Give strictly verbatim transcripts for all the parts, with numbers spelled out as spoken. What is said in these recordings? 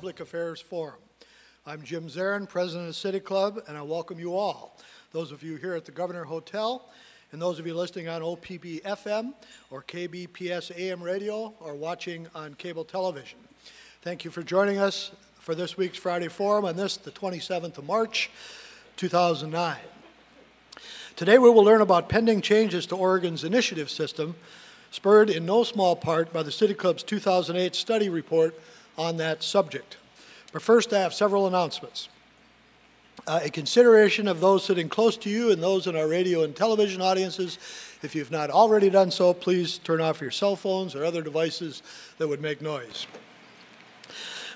Public Affairs Forum. I'm Jim Zarin, president of City Club, and I welcome you all, those of you here at the Governor Hotel, and those of you listening on O P B F M or K B P S A M radio or watching on cable television. Thank you for joining us for this week's Friday Forum on this, the twenty-seventh of March, two thousand nine. Today we will learn about pending changes to Oregon's initiative system, spurred in no small part by the City Club's two thousand eight study report on that subject. But first, I have several announcements. Uh, a consideration of those sitting close to you and those in our radio and television audiences. If you've not already done so, please turn off your cell phones or other devices that would make noise.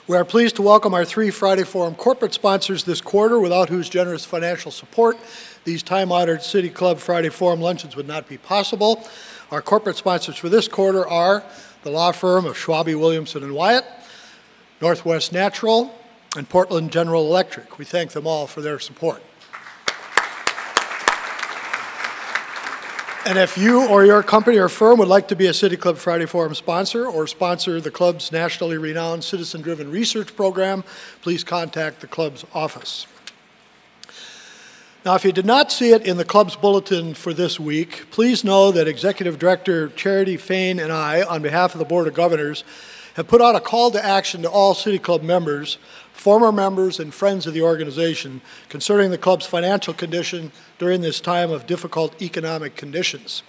We are pleased to welcome our three Friday Forum corporate sponsors this quarter, without whose generous financial support these time-honored City Club Friday Forum luncheons would not be possible. Our corporate sponsors for this quarter are the law firm of Schwabe, Williamson and Wyatt, Northwest Natural, and Portland General Electric. We thank them all for their support. And if you or your company or firm would like to be a City Club Friday Forum sponsor or sponsor the club's nationally renowned citizen-driven research program, please contact the club's office. Now, if you did not see it in the club's bulletin for this week, please know that Executive Director Charity Fain and I, on behalf of the Board of Governors, have put out a call to action to all City Club members, former members, and friends of the organization concerning the club's financial condition during this time of difficult economic conditions.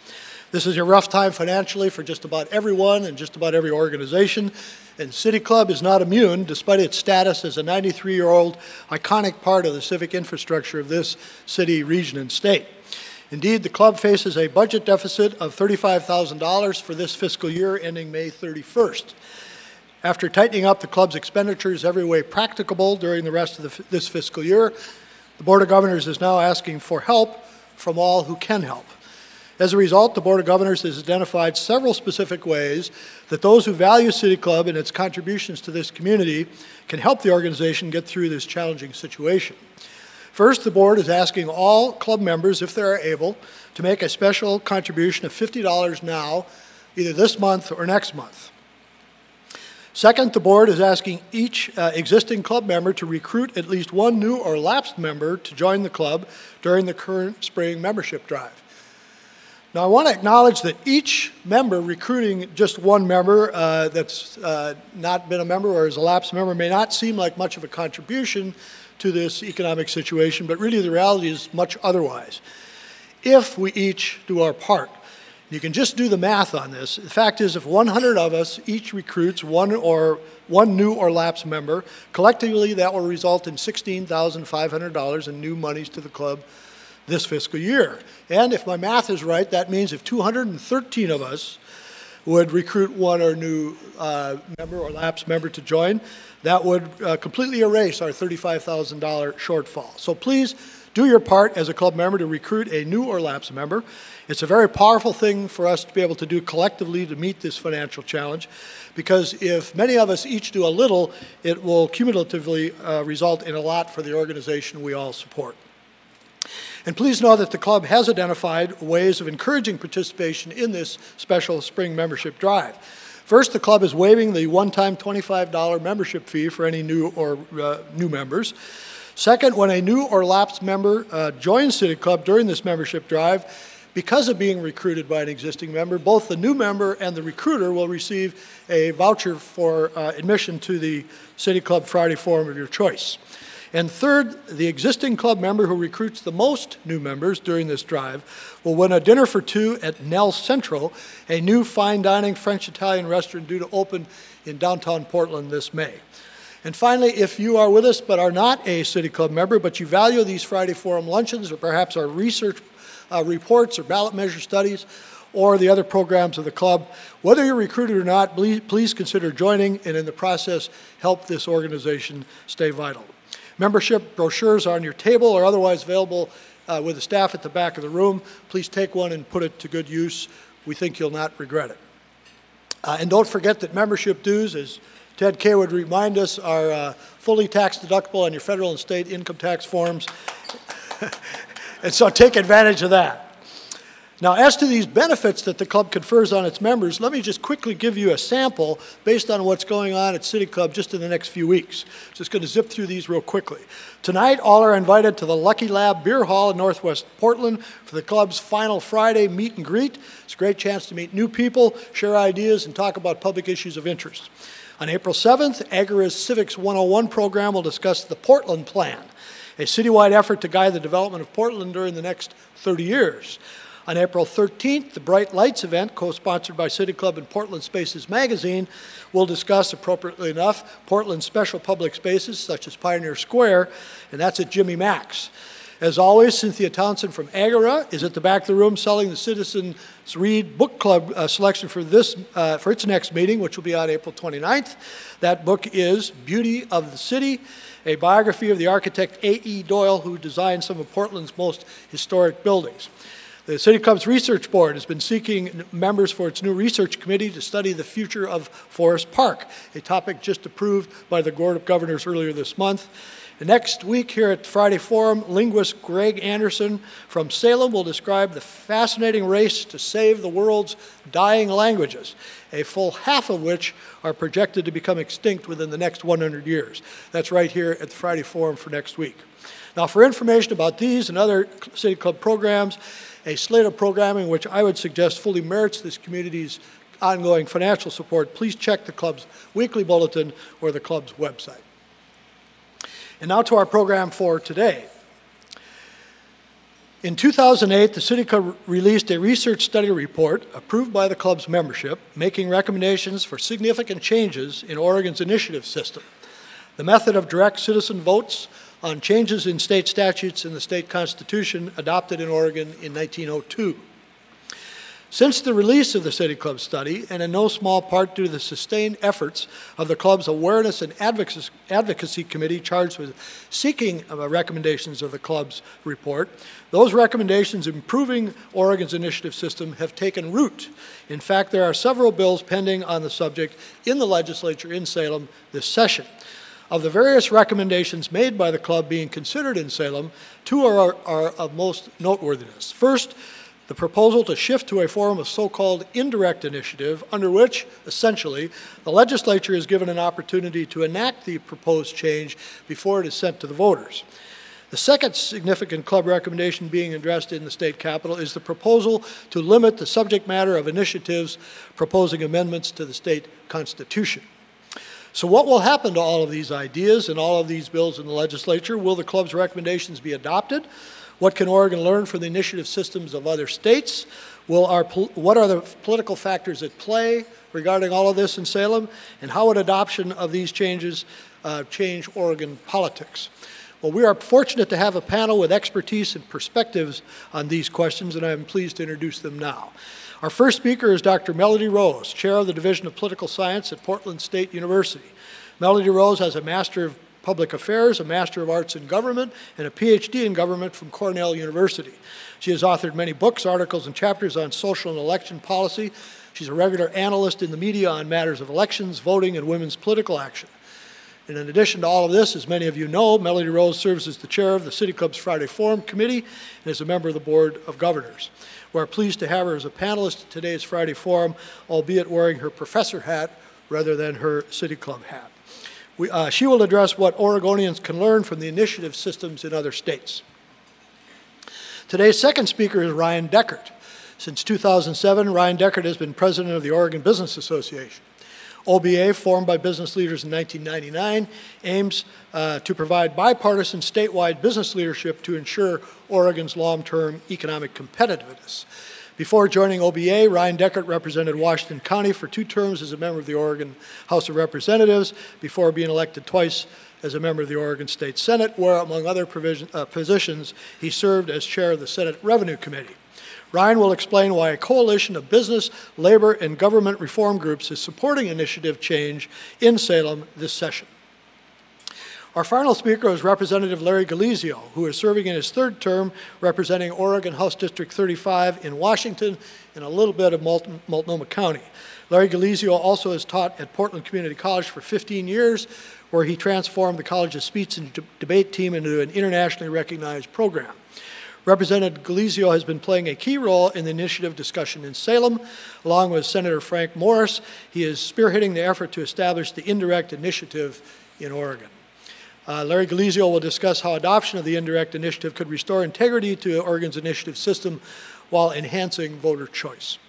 This is a rough time financially for just about everyone and just about every organization, and City Club is not immune, despite its status as a ninety-three-year-old iconic part of the civic infrastructure of this city, region, and state. Indeed, the club faces a budget deficit of thirty-five thousand dollars for this fiscal year ending May thirty-first. After tightening up the club's expenditures every way practicable during the rest of the f this fiscal year, the Board of Governors is now asking for help from all who can help. As a result, the Board of Governors has identified several specific ways that those who value City Club and its contributions to this community can help the organization get through this challenging situation. First, the board is asking all club members, if they are able, to make a special contribution of fifty dollars now, either this month or next month. Second, the board is asking each uh, existing club member to recruit at least one new or lapsed member to join the club during the current spring membership drive. Now, I want to acknowledge that each member recruiting just one member uh, that's uh, not been a member or is a lapsed member may not seem like much of a contribution to this economic situation, but really the reality is much otherwise, if we each do our part. You can just do the math on this. The fact is, if one hundred of us each recruits one or one new or lapsed member, collectively that will result in sixteen thousand five hundred dollars in new monies to the club this fiscal year. And if my math is right, that means if two hundred thirteen of us would recruit one or new uh, member or lapsed member to join, that would uh, completely erase our thirty-five thousand dollar shortfall. So please, do your part as a club member to recruit a new or lapsed member. It's a very powerful thing for us to be able to do collectively to meet this financial challenge, because if many of us each do a little, it will cumulatively uh, result in a lot for the organization we all support. And please know that the club has identified ways of encouraging participation in this special spring membership drive. First, the club is waiving the one-time twenty-five dollar membership fee for any new or uh, new members. Second, when a new or lapsed member uh, joins City Club during this membership drive, because of being recruited by an existing member, both the new member and the recruiter will receive a voucher for uh, admission to the City Club Friday Forum of your choice. And third, the existing club member who recruits the most new members during this drive will win a dinner for two at Nel Centro, a new fine dining French-Italian restaurant due to open in downtown Portland this May. And finally, if you are with us but are not a City Club member, but you value these Friday Forum luncheons or perhaps our research uh, reports or ballot measure studies or the other programs of the club, whether you're recruited or not, please, please consider joining and in the process help this organization stay vital. Membership brochures are on your table or otherwise available uh, with the staff at the back of the room. Please take one and put it to good use. We think you'll not regret it. Uh, and don't forget that membership dues is Ted Kay would remind us are uh, fully tax deductible on your federal and state income tax forms. And so take advantage of that. Now, as to these benefits that the club confers on its members, let me just quickly give you a sample based on what's going on at City Club just in the next few weeks. Just going to zip through these real quickly. Tonight, all are invited to the Lucky Lab Beer Hall in Northwest Portland for the club's final Friday meet and greet. It's a great chance to meet new people, share ideas, and talk about public issues of interest. On April seventh, Agora's Civics one oh one program will discuss the Portland Plan, a citywide effort to guide the development of Portland during the next thirty years. On April thirteenth, the Bright Lights event, co-sponsored by City Club and Portland Spaces Magazine, will discuss, appropriately enough, Portland's special public spaces such as Pioneer Square, and that's at Jimmy Max. As always, Cynthia Townsend from Agora is at the back of the room selling the Citizen's Read Book Club uh, selection for, this, uh, for its next meeting, which will be on April twenty-ninth. That book is Beauty of the City, a biography of the architect A E Doyle, who designed some of Portland's most historic buildings. The City Club's Research Board has been seeking members for its new research committee to study the future of Forest Park, a topic just approved by the Board of Governors earlier this month. And next week here at Friday Forum, linguist Greg Anderson from Salem will describe the fascinating race to save the world's dying languages, a full half of which are projected to become extinct within the next one hundred years. That's right here at the Friday Forum for next week. Now, for information about these and other City Club programs, a slate of programming which I would suggest fully merits this community's ongoing financial support, please check the club's weekly bulletin or the club's website. And now to our program for today. In two thousand eight, the City Club released a research study report approved by the club's membership, making recommendations for significant changes in Oregon's initiative system, the method of direct citizen votes on changes in state statutes and the state constitution adopted in Oregon in nineteen oh two. Since the release of the City Club study, and in no small part due to the sustained efforts of the club's awareness and advocacy committee charged with seeking recommendations of the club's report, those recommendations improving Oregon's initiative system have taken root. In fact, there are several bills pending on the subject in the legislature in Salem this session. Of the various recommendations made by the club being considered in Salem, two are, are of most noteworthiness. First, the proposal to shift to a form of so-called indirect initiative, under which, essentially, the legislature is given an opportunity to enact the proposed change before it is sent to the voters. The second significant club recommendation being addressed in the state capitol is the proposal to limit the subject matter of initiatives proposing amendments to the state constitution. So what will happen to all of these ideas and all of these bills in the legislature? Will the club's recommendations be adopted? What can Oregon learn from the initiative systems of other states? Will our, what are the political factors at play regarding all of this in Salem? And how would adoption of these changes uh, change Oregon politics? Well, we are fortunate to have a panel with expertise and perspectives on these questions, and I am pleased to introduce them now. Our first speaker is Doctor Melody Rose, Chair of the Division of Political Science at Portland State University. Melody Rose has a Master of Public Affairs, a Master of Arts in Government, and a P H D in Government from Cornell University. She has authored many books, articles, and chapters on social and election policy. She's a regular analyst in the media on matters of elections, voting, and women's political action. And in addition to all of this, as many of you know, Melody Rose serves as the chair of the City Club's Friday Forum Committee and is a member of the Board of Governors. We're pleased to have her as a panelist at today's Friday Forum, albeit wearing her professor hat rather than her City Club hat. We, uh, she will address what Oregonians can learn from the initiative systems in other states. Today's second speaker is Ryan Deckert. Since two thousand seven, Ryan Deckert has been president of the Oregon Business Association. O B A, formed by business leaders in nineteen ninety-nine, aims uh, to provide bipartisan statewide business leadership to ensure Oregon's long-term economic competitiveness. Before joining O B A, Ryan Deckert represented Washington County for two terms as a member of the Oregon House of Representatives, before being elected twice as a member of the Oregon State Senate, where, among other provision, uh, positions, he served as chair of the Senate Revenue Committee. Ryan will explain why a coalition of business, labor, and government reform groups is supporting initiative change in Salem this session. Our final speaker is Representative Larry Galizio, who is serving in his third term representing Oregon House District thirty-five in Washington and a little bit of Malt- Multnomah County. Larry Galizio also has taught at Portland Community College for fifteen years, where he transformed the college's speech and de- debate team into an internationally recognized program. Representative Galizio has been playing a key role in the initiative discussion in Salem. Along with Senator Frank Morris, he is spearheading the effort to establish the Indirect Initiative in Oregon. Uh, Larry Galizio will discuss how adoption of the Indirect Initiative could restore integrity to Oregon's initiative system while enhancing voter choice.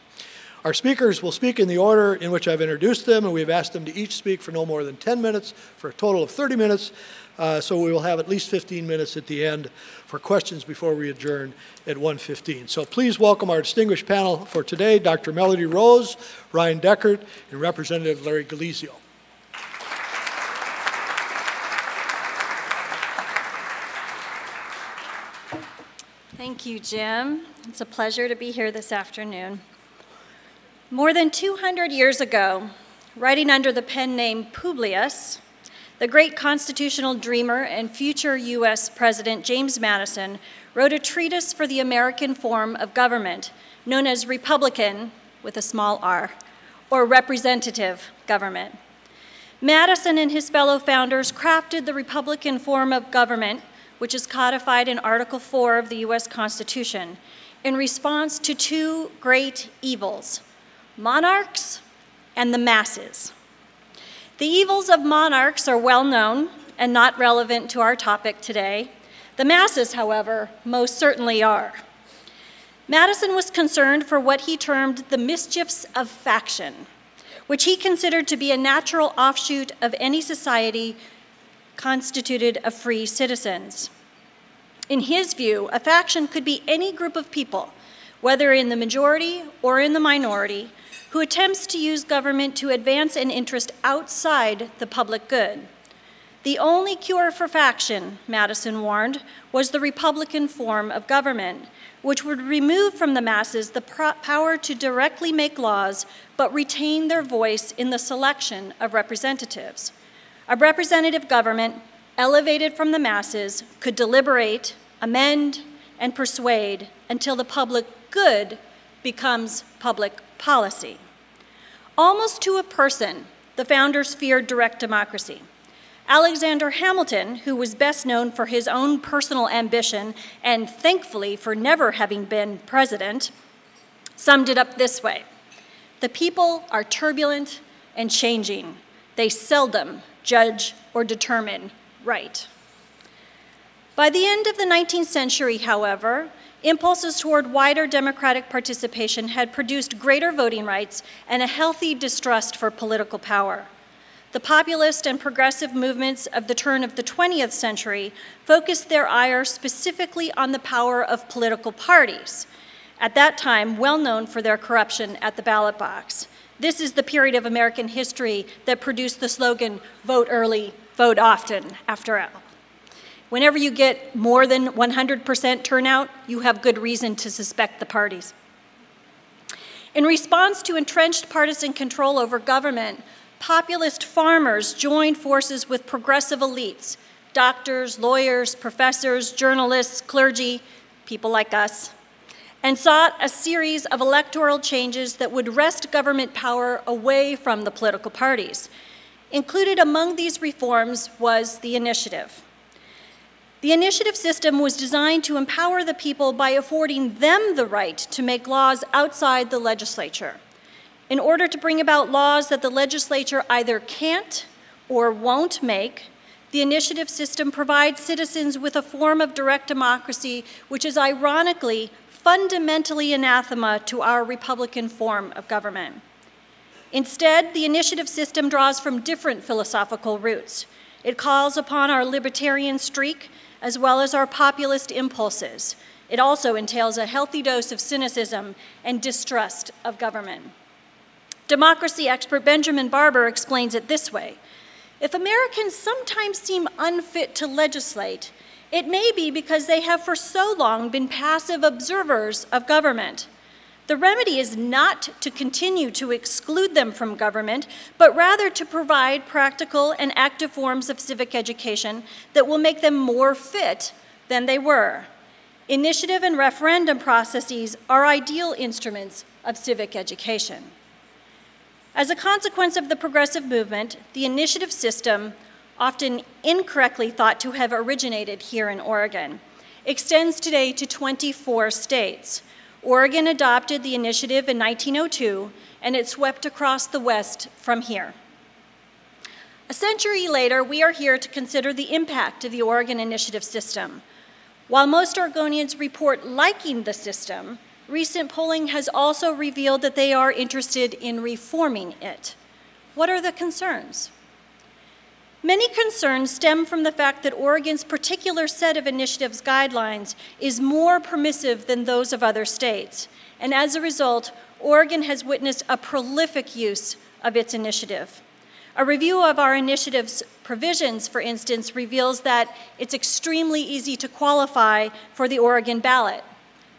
Our speakers will speak in the order in which I've introduced them, and we've asked them to each speak for no more than ten minutes for a total of thirty minutes. Uh, so we will have at least fifteen minutes at the end for questions before we adjourn at one fifteen. So please welcome our distinguished panel for today, Doctor Melody Rose, Ryan Deckert, and Representative Larry Galizio. Thank you, Jim. It's a pleasure to be here this afternoon. More than two hundred years ago, writing under the pen name Publius, the great constitutional dreamer and future U S President James Madison wrote a treatise for the American form of government known as Republican, with a small r, or representative government. Madison and his fellow founders crafted the Republican form of government, which is codified in Article four of the U S Constitution, in response to two great evils: monarchs and the masses. The evils of monarchs are well known and not relevant to our topic today. The masses, however, most certainly are. Madison was concerned for what he termed the mischiefs of faction, which he considered to be a natural offshoot of any society constituted of free citizens. In his view, a faction could be any group of people, whether in the majority or in the minority, who attempts to use government to advance an interest outside the public good. The only cure for faction, Madison warned, was the Republican form of government, which would remove from the masses the power to directly make laws, but retain their voice in the selection of representatives. A representative government, elevated from the masses, could deliberate, amend, and persuade until the public good becomes public policy. Almost to a person, the founders feared direct democracy. Alexander Hamilton, who was best known for his own personal ambition and thankfully for never having been president, summed it up this way: "The people are turbulent and changing. They seldom judge or determine right." By the end of the nineteenth century, however, impulses toward wider democratic participation had produced greater voting rights and a healthy distrust for political power. The populist and progressive movements of the turn of the twentieth century focused their ire specifically on the power of political parties, at that time well known for their corruption at the ballot box. This is the period of American history that produced the slogan, "Vote early, vote often," after all. Whenever you get more than one hundred percent turnout, you have good reason to suspect the parties. In response to entrenched partisan control over government, populist farmers joined forces with progressive elites, doctors, lawyers, professors, journalists, clergy, people like us, and sought a series of electoral changes that would wrest government power away from the political parties. Included among these reforms was the initiative. The initiative system was designed to empower the people by affording them the right to make laws outside the legislature. In order to bring about laws that the legislature either can't or won't make, the initiative system provides citizens with a form of direct democracy, which is ironically fundamentally anathema to our Republican form of government. Instead, the initiative system draws from different philosophical roots. It calls upon our libertarian streak as well as our populist impulses. It also entails a healthy dose of cynicism and distrust of government. Democracy expert Benjamin Barber explains it this way: "If Americans sometimes seem unfit to legislate, it may be because they have for so long been passive observers of government. The remedy is not to continue to exclude them from government, but rather to provide practical and active forms of civic education that will make them more fit than they were. Initiative and referendum processes are ideal instruments of civic education." As a consequence of the progressive movement, the initiative system, often incorrectly thought to have originated here in Oregon, extends today to twenty-four states. Oregon adopted the initiative in nineteen oh two, and it swept across the West from here. A century later, we are here to consider the impact of the Oregon initiative system. While most Oregonians report liking the system, recent polling has also revealed that they are interested in reforming it. What are the concerns? Many concerns stem from the fact that Oregon's particular set of initiatives guidelines is more permissive than those of other states, and as a result, Oregon has witnessed a prolific use of its initiative. A review of our initiative's provisions, for instance, reveals that it's extremely easy to qualify for the Oregon ballot.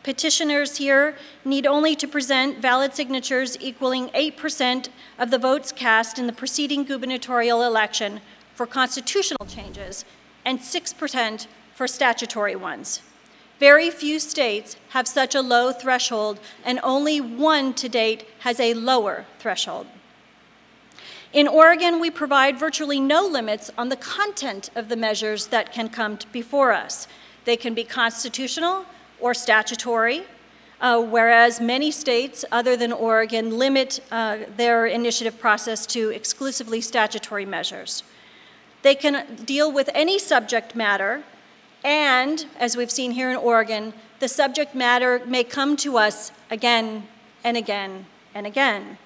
Petitioners here need only to present valid signatures equaling eight percent of the votes cast in the preceding gubernatorial election for constitutional changes and six percent for statutory ones. Very few states have such a low threshold, and only one to date has a lower threshold. In Oregon, we provide virtually no limits on the content of the measures that can come before us. They can be constitutional or statutory, uh, whereas many states other than Oregon limit uh, their initiative process to exclusively statutory measures. They can deal with any subject matter, and, as we've seen here in Oregon, the subject matter may come to us again and again and again.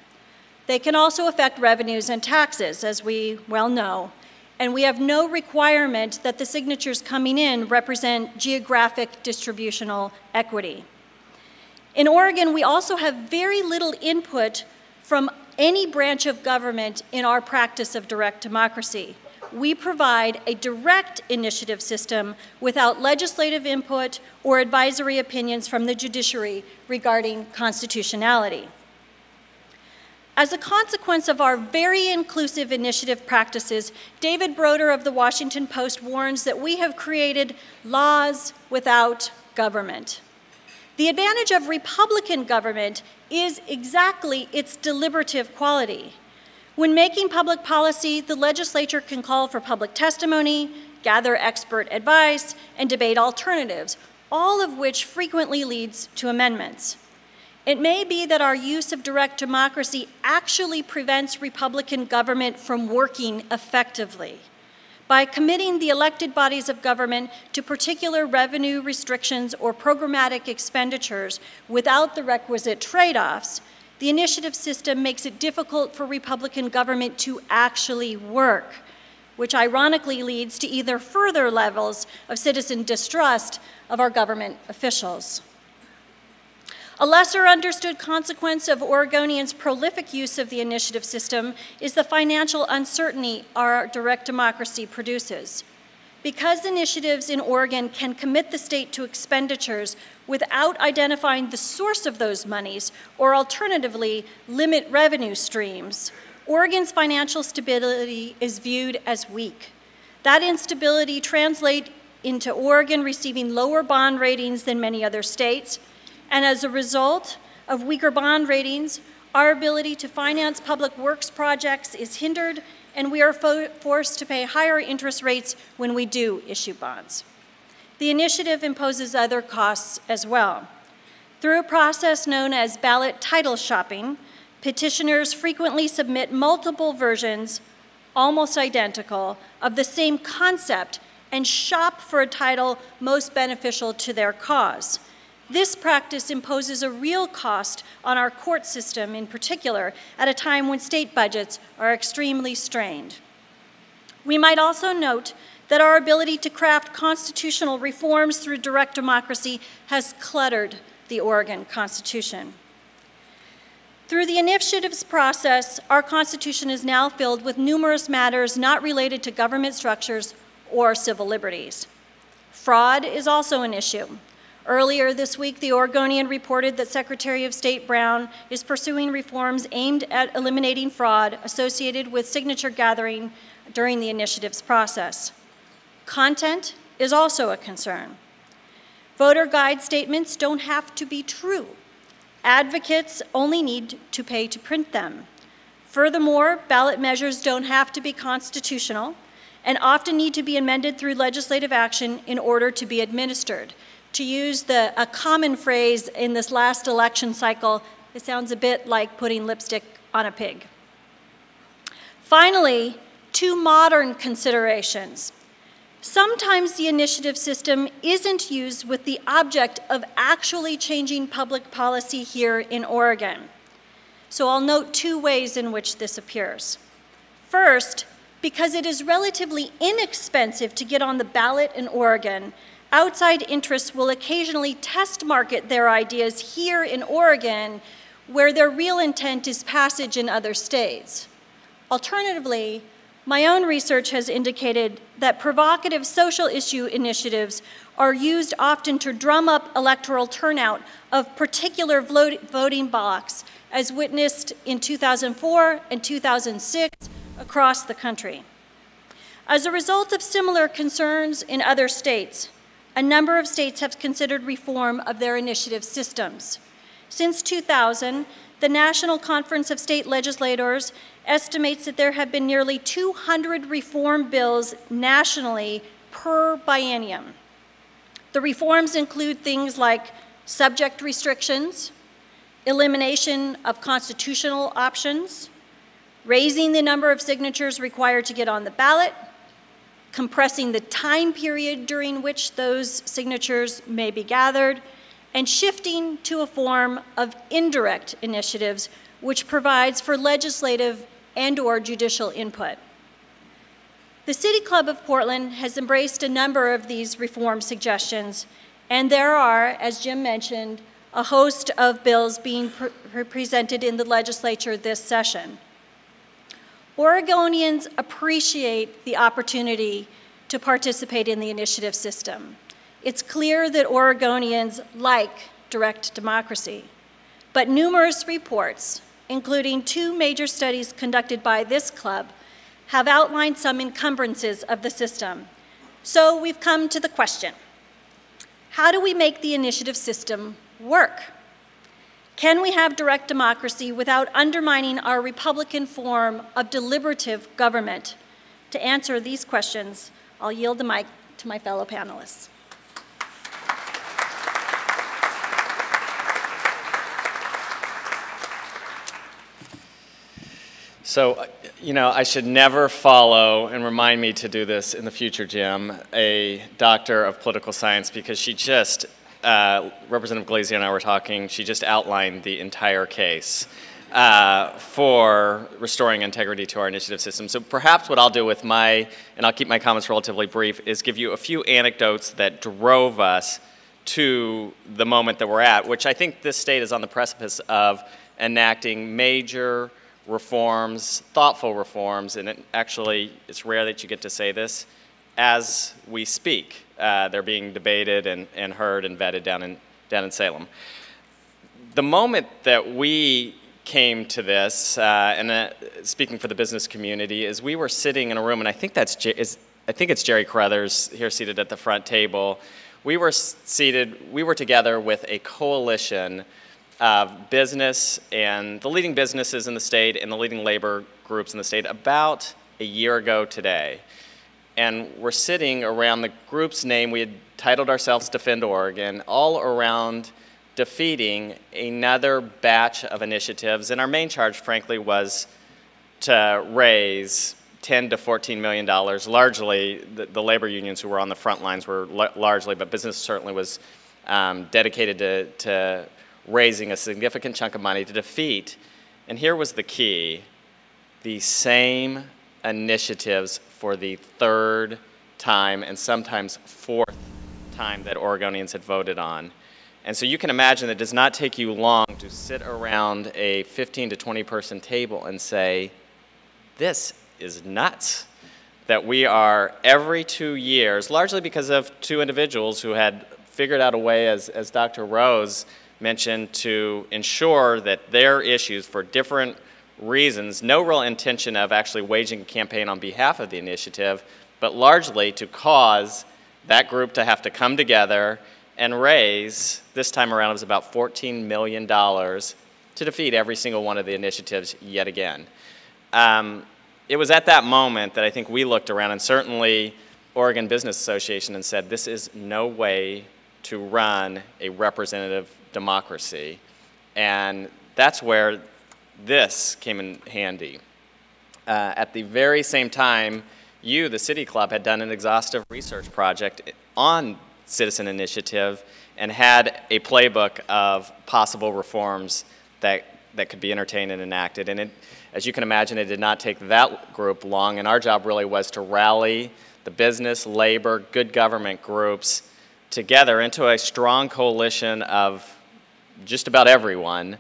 They can also affect revenues and taxes, as we well know, and we have no requirement that the signatures coming in represent geographic distributional equity. In Oregon, we also have very little input from any branch of government in our practice of direct democracy. We provide a direct initiative system without legislative input or advisory opinions from the judiciary regarding constitutionality. As a consequence of our very inclusive initiative practices, David Broder of the Washington Post warns that we have created laws without government. The advantage of Republican government is exactly its deliberative quality. When making public policy, the legislature can call for public testimony, gather expert advice, and debate alternatives, all of which frequently leads to amendments. It may be that our use of direct democracy actually prevents Republican government from working effectively. By committing the elected bodies of government to particular revenue restrictions or programmatic expenditures without the requisite trade-offs, the initiative system makes it difficult for Republican government to actually work, which ironically leads to either further levels of citizen distrust of our government officials. A lesser understood consequence of Oregonians' prolific use of the initiative system is the financial uncertainty our direct democracy produces. Because initiatives in Oregon can commit the state to expenditures without identifying the source of those monies, or alternatively, limit revenue streams, Oregon's financial stability is viewed as weak. That instability translates into Oregon receiving lower bond ratings than many other states, and as a result of weaker bond ratings, our ability to finance public works projects is hindered, and we are fo- forced to pay higher interest rates when we do issue bonds. The initiative imposes other costs as well. Through a process known as ballot title shopping, petitioners frequently submit multiple versions, almost identical, of the same concept and shop for a title most beneficial to their cause. This practice imposes a real cost on our court system in particular at a time when state budgets are extremely strained. We might also note that our ability to craft constitutional reforms through direct democracy has cluttered the Oregon Constitution. Through the initiatives process, our Constitution is now filled with numerous matters not related to government structures or civil liberties. Fraud is also an issue. Earlier this week, the Oregonian reported that Secretary of State Brown is pursuing reforms aimed at eliminating fraud associated with signature gathering during the initiative's process. Content is also a concern. Voter guide statements don't have to be true. Advocates only need to pay to print them. Furthermore, ballot measures don't have to be constitutional, and often need to be amended through legislative action in order to be administered. To use the, a common phrase in this last election cycle, it sounds a bit like putting lipstick on a pig. Finally, two modern considerations. Sometimes the initiative system isn't used with the object of actually changing public policy here in Oregon. So I'll note two ways in which this appears. First, because it is relatively inexpensive to get on the ballot in Oregon, outside interests will occasionally test market their ideas here in Oregon, where their real intent is passage in other states. Alternatively, my own research has indicated that provocative social issue initiatives are used often to drum up electoral turnout of particular voting blocks, as witnessed in two thousand four and two thousand six across the country. As a result of similar concerns in other states, a number of states have considered reform of their initiative systems. Since two thousand, the National Conference of State Legislators estimates that there have been nearly two hundred reform bills nationally per biennium. The reforms include things like subject restrictions, elimination of constitutional options, raising the number of signatures required to get on the ballot, compressing the time period during which those signatures may be gathered, and shifting to a form of indirect initiatives which provides for legislative and or judicial input. The City Club of Portland has embraced a number of these reform suggestions, and there are, as Jim mentioned, a host of bills being pre- presented in the legislature this session. Oregonians appreciate the opportunity to participate in the initiative system. It's clear that Oregonians like direct democracy, but numerous reports, including two major studies conducted by this club, have outlined some encumbrances of the system. So we've come to the question, how do we make the initiative system work? Can we have direct democracy without undermining our Republican form of deliberative government? To answer these questions, I'll yield the mic to my fellow panelists. So, you know, I should never follow, and remind me to do this in the future, Jim, a doctor of political science, because she just, uh, Representative Galizio and I were talking, she just outlined the entire case uh, for restoring integrity to our initiative system. So perhaps what I'll do with my, and I'll keep my comments relatively brief, is give you a few anecdotes that drove us to the moment that we're at, which I think this state is on the precipice of enacting major reforms, thoughtful reforms, and it actually it's rare that you get to say this, as we speak. Uh, they're being debated and, and heard and vetted down in, down in Salem. The moment that we came to this, uh, and uh, speaking for the business community, is we were sitting in a room, and I think, that's, is, I think it's Jerry Carruthers here seated at the front table. We were seated, we were together with a coalition of business and the leading businesses in the state and the leading labor groups in the state about a year ago today. And we're sitting around the group's name. We had titled ourselves Defend Oregon, all around defeating another batch of initiatives. And our main charge, frankly, was to raise ten to fourteen million dollars. Largely, the, the labor unions who were on the front lines were largely, but business certainly was um, dedicated to, to raising a significant chunk of money to defeat, and here was the key, the same initiatives for the third time and sometimes fourth time that Oregonians had voted on. And so you can imagine that it does not take you long to sit around a fifteen to twenty person table and say, this is nuts, that we are every two years, largely because of two individuals who had figured out a way, as, as Doctor Rose mentioned, to ensure that their issues, for different reasons, no real intention of actually waging a campaign on behalf of the initiative, but largely to cause that group to have to come together and raise, this time around it was about fourteen million dollars, to defeat every single one of the initiatives yet again. Um, it was at that moment that I think we looked around, and certainly Oregon Business Association, and said, this is no way to run a representative democracy. And that's where this came in handy. Uh, at the very same time, you, the City Club, had done an exhaustive research project on citizen initiative and had a playbook of possible reforms that, that could be entertained and enacted. And it, as you can imagine, it did not take that group long, and our job really was to rally the business, labor, good government groups together into a strong coalition of just about everyone,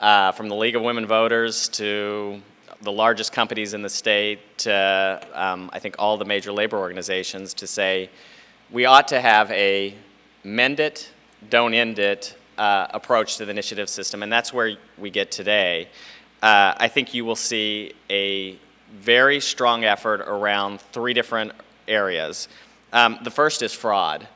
uh, from the League of Women Voters to the largest companies in the state to, um, I think, all the major labor organizations, to say we ought to have a mend it, don't end it uh, approach to the initiative system, and that's where we get today. Uh, I think you will see a very strong effort around three different areas. Um, the first is fraud.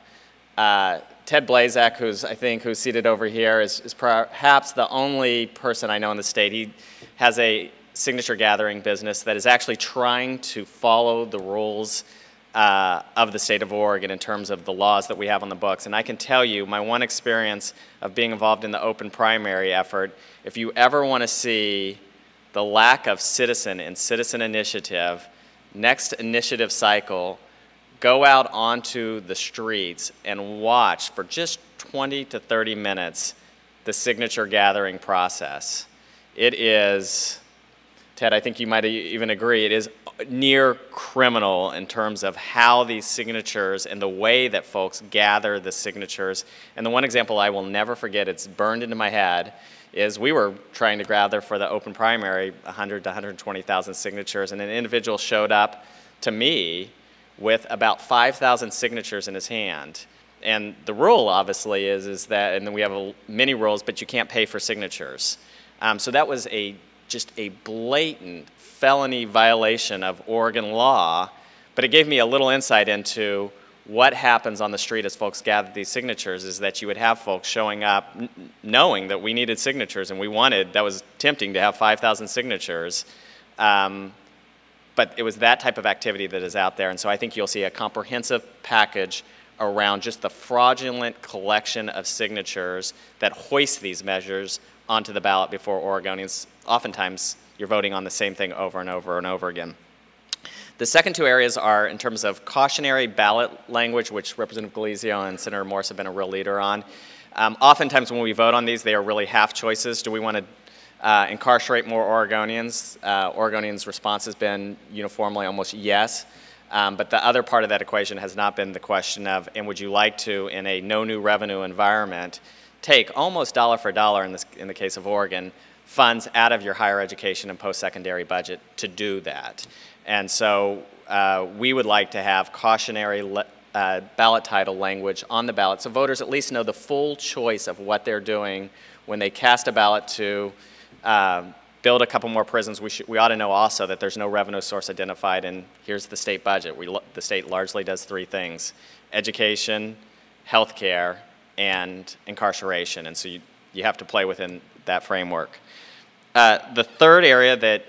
Uh, Ted Blazak, who's I think who's seated over here, is, is perhaps the only person I know in the state. He has a signature gathering business that is actually trying to follow the rules uh, of the state of Oregon in terms of the laws that we have on the books. And I can tell you, my one experience of being involved in the open primary effort, if you ever want to see the lack of citizen and citizen initiative, next initiative cycle, go out onto the streets and watch for just twenty to thirty minutes the signature gathering process. It is, Ted, I think you might even agree, it is near criminal in terms of how these signatures and the way that folks gather the signatures. And the one example I will never forget, it's burned into my head, is we were trying to gather for the open primary one hundred to one hundred twenty thousand signatures, and an individual showed up to me with about five thousand signatures in his hand. And the rule, obviously, is, is that, and then we have a, many rules, but you can't pay for signatures. Um, so that was a just a blatant felony violation of Oregon law, but it gave me a little insight into what happens on the street as folks gather these signatures, is that you would have folks showing up knowing that we needed signatures, and we wanted, that was tempting to have five thousand signatures, um, but it was that type of activity that is out there. And so I think you'll see a comprehensive package around just the fraudulent collection of signatures that hoist these measures onto the ballot before Oregonians. Oftentimes, you're voting on the same thing over and over and over again. The second two areas are in terms of cautionary ballot language, which Representative Galizio and Senator Morse have been a real leader on. Um, oftentimes when we vote on these, they are really half choices. Do we want to uh, incarcerate more Oregonians? Uh, Oregonians' response has been uniformly almost yes. Um, but the other part of that equation has not been the question of, and would you like to, in a no new revenue environment, take almost dollar for dollar in, this, in the case of Oregon, funds out of your higher education and post-secondary budget to do that. And so uh, we would like to have cautionary le uh, ballot title language on the ballot so voters at least know the full choice of what they're doing when they cast a ballot to uh, build a couple more prisons. We, we ought to know also that there's no revenue source identified, and here's the state budget. We the state largely does three things: education, health care, and incarceration. And so you, you have to play within that framework. Uh, the third area that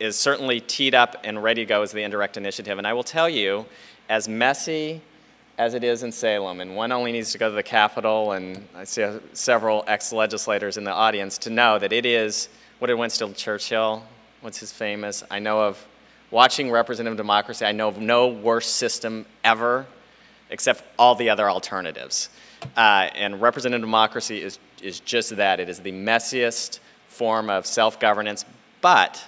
is certainly teed up and ready to go is the indirect initiative. And I will tell you, as messy as it is in Salem, and one only needs to go to the Capitol, and I see several ex-legislators in the audience to know that it is, what did Winston Churchill, what's his famous, I know of watching representative democracy, I know of no worse system ever except all the other alternatives. Uh, and representative democracy is, is just that. It is the messiest form of self-governance, but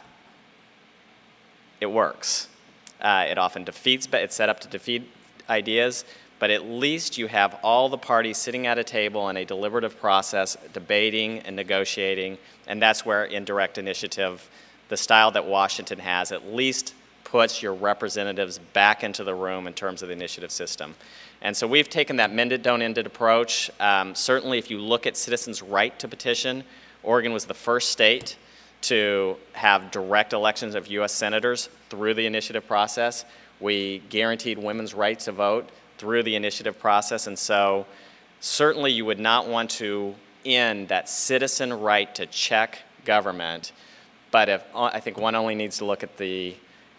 it works. Uh, it often defeats, but it's set up to defeat ideas, but at least you have all the parties sitting at a table in a deliberative process, debating and negotiating, and that's where indirect initiative, the style that Washington has, at least puts your representatives back into the room in terms of the initiative system. And so we've taken that mend it, don't end it approach. Um, certainly if you look at citizens' right to petition, Oregon was the first state to have direct elections of U S senators through the initiative process. We guaranteed women's right to vote through the initiative process, and so certainly you would not want to end that citizen right to check government, but if, I think one only needs to look at the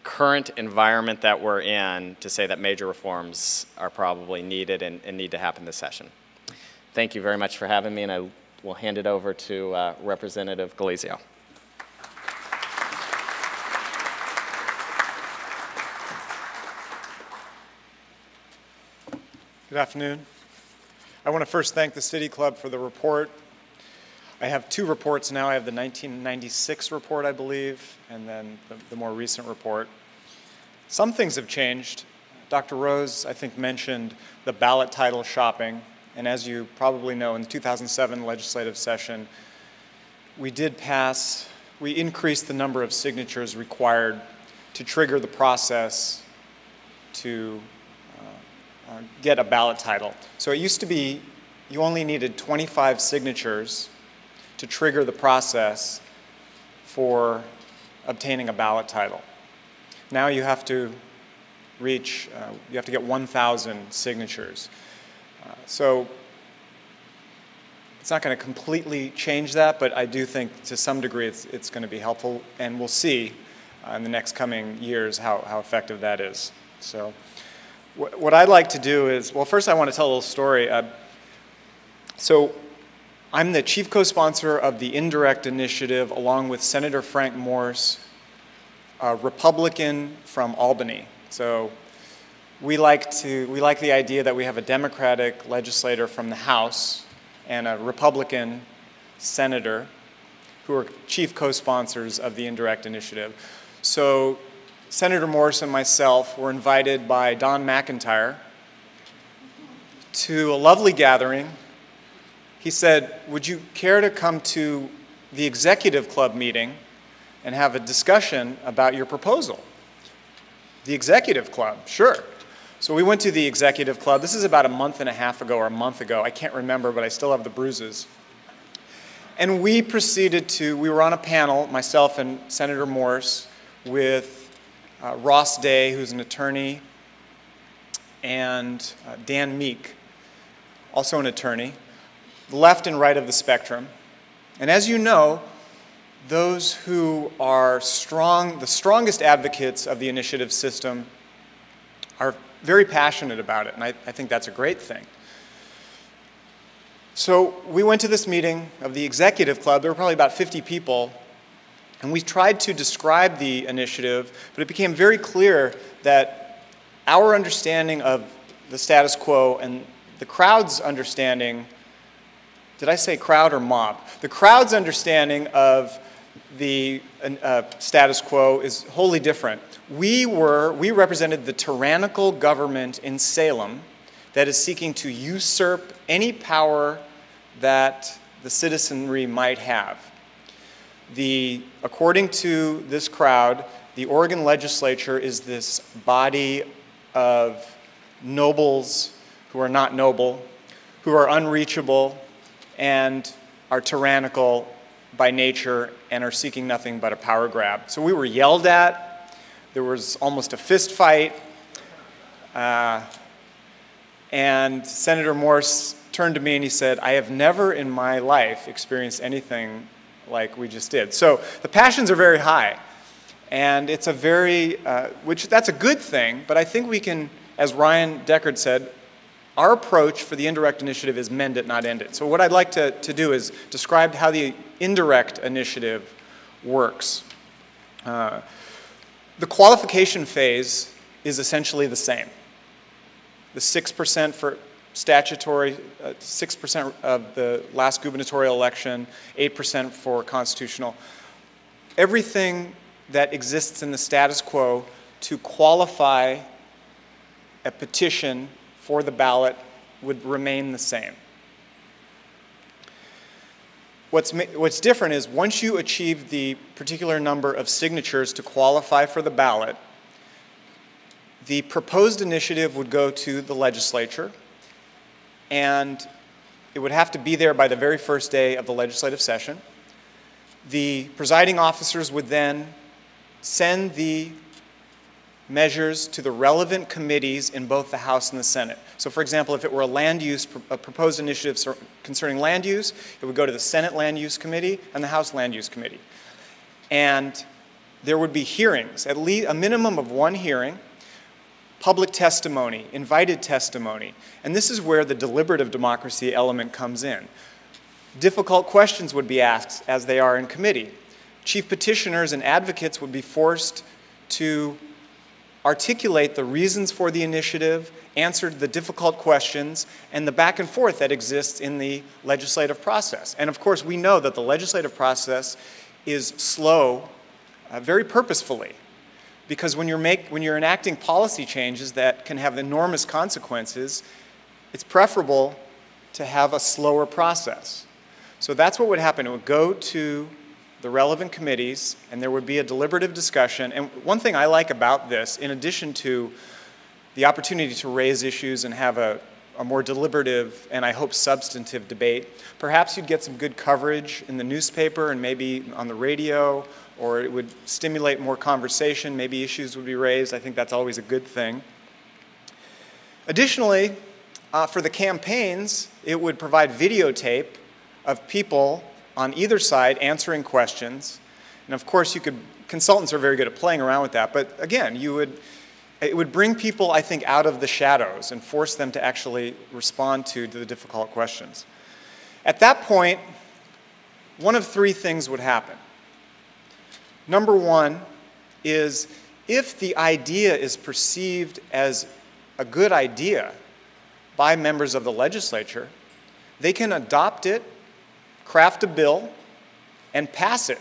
current environment that we're in to say that major reforms are probably needed and, and need to happen this session. Thank you very much for having me, and I will hand it over to uh, Representative Galizio. Good afternoon. I want to first thank the City Club for the report. I have two reports now. I have the nineteen ninety-six report, I believe, and then the, the more recent report. Some things have changed. Doctor Rose, I think, mentioned the ballot title shopping. And as you probably know, in the two thousand seven legislative session, we did pass, we increased the number of signatures required to trigger the process to Uh, get a ballot title. So it used to be you only needed twenty-five signatures to trigger the process for obtaining a ballot title. Now you have to reach, uh, you have to get one thousand signatures. Uh, so it's not going to completely change that, but I do think to some degree it's, it's going to be helpful, and we'll see uh, in the next coming years how, how effective that is. So. What I'd like to do is, well, first I want to tell a little story. Uh, so I'm the chief co-sponsor of the Indirect Initiative along with Senator Frank Morse, a Republican from Albany. So we like, to, we like the idea that we have a Democratic legislator from the House and a Republican senator who are chief co-sponsors of the Indirect Initiative. So Senator Morse and myself were invited by Don McIntyre to a lovely gathering. He said, would you care to come to the executive club meeting and have a discussion about your proposal? The executive club, sure. So we went to the executive club. This is about a month and a half ago or a month ago. I can't remember, but I still have the bruises. And we proceeded to, we were on a panel, myself and Senator Morse, with Uh, Ross Day, who's an attorney, and uh, Dan Meek, also an attorney, left and right of the spectrum. And as you know, those who are strong, the strongest advocates of the initiative system are very passionate about it, and I, I think that's a great thing. So we went to this meeting of the executive club. There were probably about fifty people. And we tried to describe the initiative, but it became very clear that our understanding of the status quo and the crowd's understanding, did I say crowd or mob? The crowd's understanding of the uh, status quo is wholly different. We were, we represented the tyrannical government in Salem that is seeking to usurp any power that the citizenry might have. The, according to this crowd, the Oregon legislature is this body of nobles who are not noble, who are unreachable, and are tyrannical by nature and are seeking nothing but a power grab. So we were yelled at. There was almost a fist fight. Uh, and Senator Morse turned to me and he said, I have never in my life experienced anything like we just did. So the passions are very high, and it's a very, uh, which that's a good thing, but I think we can, as Ryan Deckert said, our approach for the indirect initiative is mend it, not end it. So what I'd like to, to do is describe how the indirect initiative works. Uh, the qualification phase is essentially the same. The six percent for statutory, uh, six percent of the last gubernatorial election, eight percent for constitutional. Everything that exists in the status quo to qualify a petition for the ballot would remain the same. What's, what's different is once you achieve the particular number of signatures to qualify for the ballot, the proposed initiative would go to the legislature, and it would have to be there by the very first day of the legislative session. The presiding officers would then send the measures to the relevant committees in both the House and the Senate. So for example, if it were a land use, a proposed initiative concerning land use, it would go to the Senate Land Use Committee and the House Land Use Committee. And there would be hearings, at least a minimum of one hearing, public testimony, invited testimony. And this is where the deliberative democracy element comes in. Difficult questions would be asked, as they are in committee. Chief petitioners and advocates would be forced to articulate the reasons for the initiative, answer the difficult questions, and the back and forth that exists in the legislative process. And of course, we know that the legislative process is slow, uh, very purposefully, because when you're, make, when you're enacting policy changes that can have enormous consequences, it's preferable to have a slower process. So that's what would happen. It would go to the relevant committees, and there would be a deliberative discussion. And one thing I like about this, in addition to the opportunity to raise issues and have a, a more deliberative and I hope substantive debate, perhaps you'd get some good coverage in the newspaper and maybe on the radio, or it would stimulate more conversation. Maybe issues would be raised. I think that's always a good thing. Additionally, uh, for the campaigns, it would provide videotape of people on either side answering questions. And of course, you could, consultants are very good at playing around with that, but again, you would, it would bring people, I think, out of the shadows and force them to actually respond to, to the difficult questions. At that point, one of three things would happen. Number one is, if the idea is perceived as a good idea by members of the legislature, they can adopt it, craft a bill, and pass it.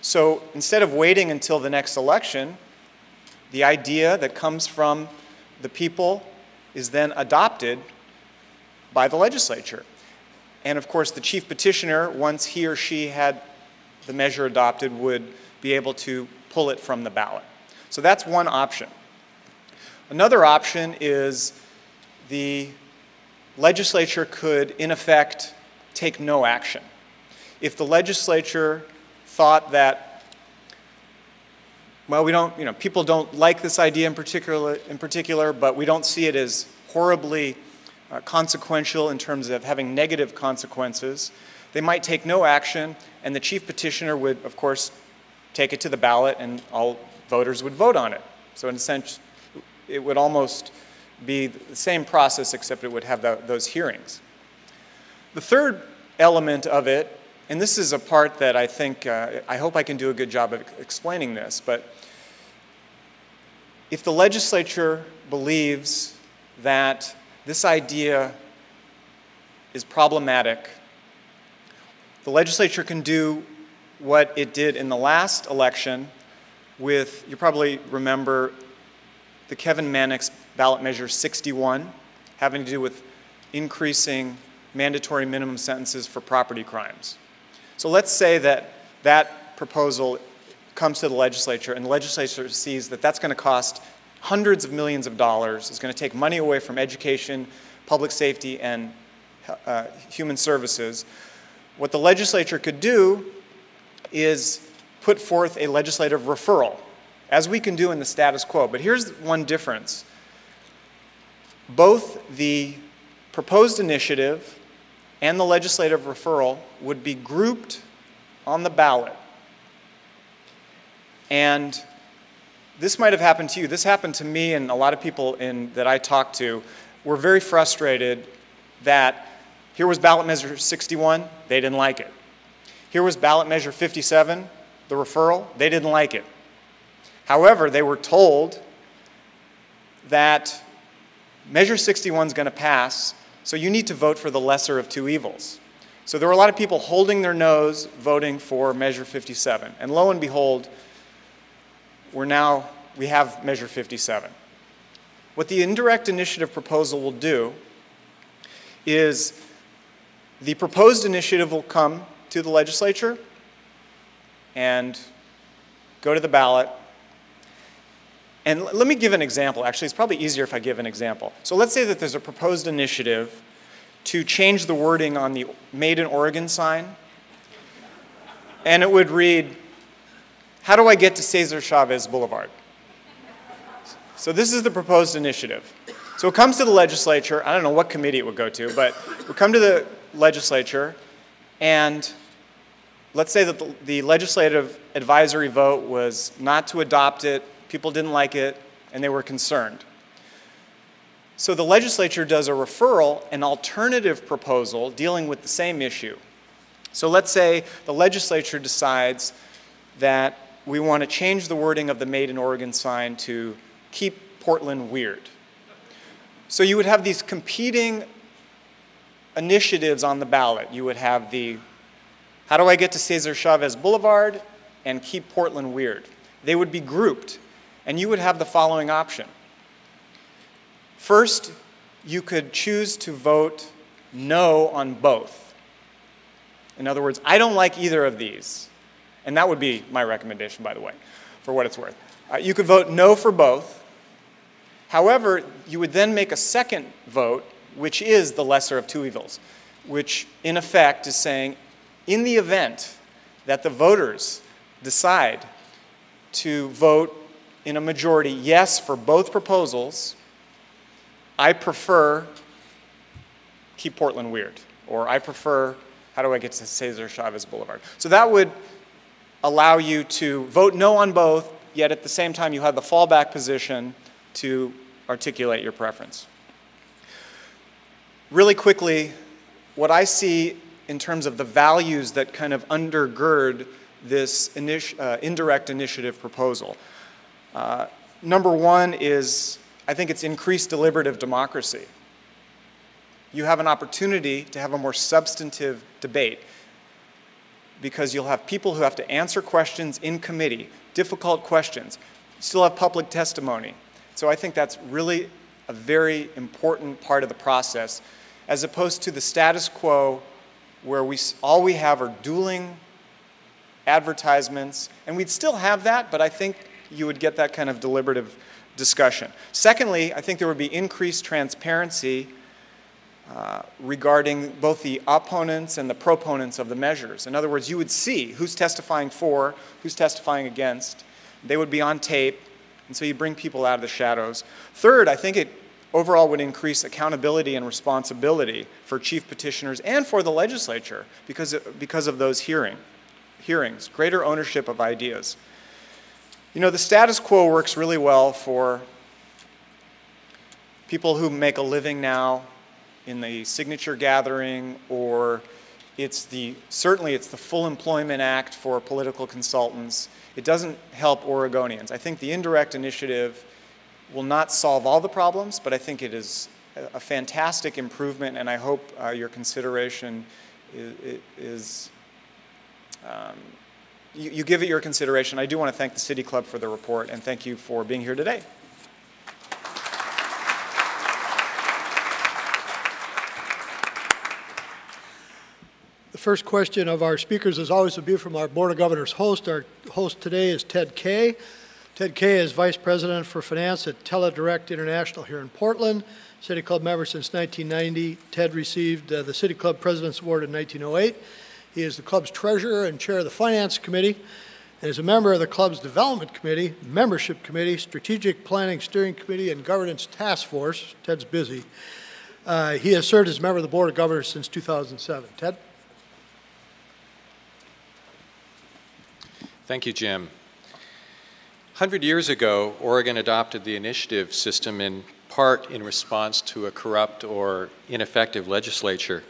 So instead of waiting until the next election, the idea that comes from the people is then adopted by the legislature. And of course, the chief petitioner, once he or she had the measure adopted, would be able to pull it from the ballot. So that's one option. Another option is the legislature could, in effect, take no action. If the legislature thought that, well, we don't, you know, people don't like this idea in particular, in particular, but we don't see it as horribly uh, consequential in terms of having negative consequences, they might take no action, and the chief petitioner would, of course, take it to the ballot, and all voters would vote on it. So in a sense, it would almost be the same process, except it would have the, those hearings. The third element of it, and this is a part that I think, uh, I hope I can do a good job of explaining this, but if the legislature believes that this idea is problematic, the legislature can do what it did in the last election with, you probably remember, the Kevin Mannix ballot measure sixty-one, having to do with increasing mandatory minimum sentences for property crimes. So let's say that that proposal comes to the legislature, and the legislature sees that that's going to cost hundreds of millions of dollars. It's going to take money away from education, public safety, and uh, human services. What the legislature could do is put forth a legislative referral, as we can do in the status quo. But here's one difference. Both the proposed initiative and the legislative referral would be grouped on the ballot. And this might have happened to you. This happened to me, and a lot of people in, that I talked to were very frustrated that here was ballot measure sixty-one, they didn't like it. Here was ballot measure fifty-seven, the referral, they didn't like it. However, they were told that measure sixty-one is going to pass, so you need to vote for the lesser of two evils. So there were a lot of people holding their nose voting for measure fifty-seven. And lo and behold, we're now, we have measure fifty-seven. What the indirect initiative proposal will do is the proposed initiative will come to the legislature and go to the ballot. And let me give an example. Actually, it's probably easier if I give an example. So let's say that there's a proposed initiative to change the wording on the Made in Oregon sign. And it would read, how do I get to Cesar Chavez Boulevard? So this is the proposed initiative. So it comes to the legislature. I don't know what committee it would go to, but it would come to the legislature. And let's say that the, the legislative advisory vote was not to adopt it, people didn't like it, and they were concerned. So the legislature does a referral, an alternative proposal dealing with the same issue. So let's say the legislature decides that we want to change the wording of the Made in Oregon sign to keep Portland weird. So you would have these competing initiatives on the ballot. You would have the, how do I get to Cesar Chavez Boulevard and keep Portland weird? They would be grouped, and you would have the following option. First, you could choose to vote no on both. In other words, I don't like either of these. And that would be my recommendation, by the way, for what it's worth. Uh, you could vote no for both. However, you would then make a second vote, which is the lesser of two evils, which in effect is saying, in the event that the voters decide to vote in a majority yes for both proposals, I prefer keep Portland weird, or I prefer, how do I get to Cesar Chavez Boulevard? So that would allow you to vote no on both, yet at the same time you have the fallback position to articulate your preference. Really quickly, what I see in terms of the values that kind of undergird this initi- uh, indirect initiative proposal. Uh, number one is, I think it's increased deliberative democracy. You have an opportunity to have a more substantive debate because you'll have people who have to answer questions in committee, difficult questions, still have public testimony. So I think that's really a very important part of the process, as opposed to the status quo where we, all we have are dueling advertisements, and we'd still have that, but I think you would get that kind of deliberative discussion. Secondly, I think there would be increased transparency uh, regarding both the opponents and the proponents of the measures. In other words, you would see who's testifying for, who's testifying against. They would be on tape, and so you bring people out of the shadows. Third, I think it overall would increase accountability and responsibility for chief petitioners and for the legislature because of, because of those hearing, hearings, greater ownership of ideas. You know, the status quo works really well for people who make a living now in the signature gathering, or it's the, certainly it's the Full Employment Act for political consultants. It doesn't help Oregonians. I think the indirect initiative will not solve all the problems, but I think it is a fantastic improvement, and I hope uh, your consideration is, is um, You, you give it your consideration. I do want to thank the City Club for the report, and thank you for being here today. The first question of our speakers, as always, will be from our Board of Governors host. Our host today is Ted Kaye. Ted Kaye is Vice President for Finance at Teledirect International here in Portland. City Club member since nineteen ninety. Ted received uh, the City Club President's Award in nineteen oh eight. He is the club's treasurer and chair of the finance committee, and is a member of the club's development committee, membership committee, strategic planning steering committee, and governance task force. Ted's busy. Uh, he has served as a member of the Board of Governors since two thousand seven. Ted? Thank you, Jim. A hundred years ago, Oregon adopted the initiative system in part in response to a corrupt or ineffective legislature.